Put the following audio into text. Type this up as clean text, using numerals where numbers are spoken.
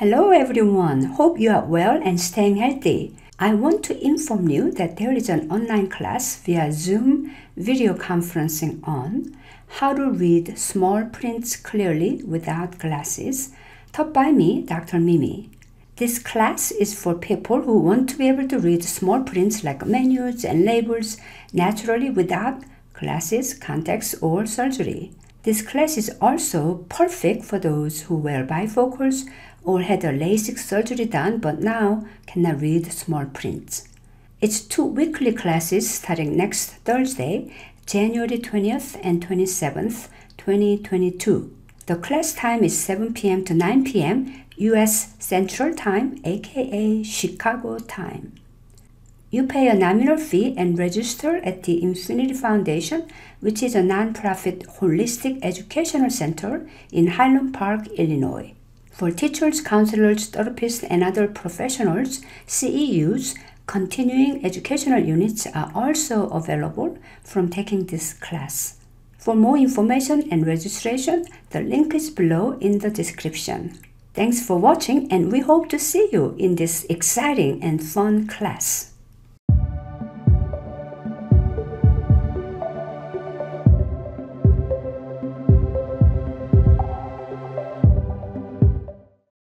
Hello everyone, hope you are well and staying healthy. I want to inform you that there is an online class via Zoom video conferencing on how to read small prints clearly without glasses, taught by me, Dr. Mimi. This class is for people who want to be able to read small prints like menus and labels naturally without glasses, contacts, or surgery. This class is also perfect for those who wear bifocals or had a LASIK surgery done but now cannot read small prints. It's 2 weekly classes starting next Thursday, January 20th and 27th, 2022. The class time is 7 p.m. to 9 p.m. U.S. Central Time, aka Chicago Time. You pay a nominal fee and register at the Infinity Foundation, which is a nonprofit holistic educational center in Highland Park, Illinois. For teachers, counselors, therapists, and other professionals, CEUs, continuing educational units are also available from taking this class. For more information and registration, the link is below in the description. Thanks for watching, and we hope to see you in this exciting and fun class.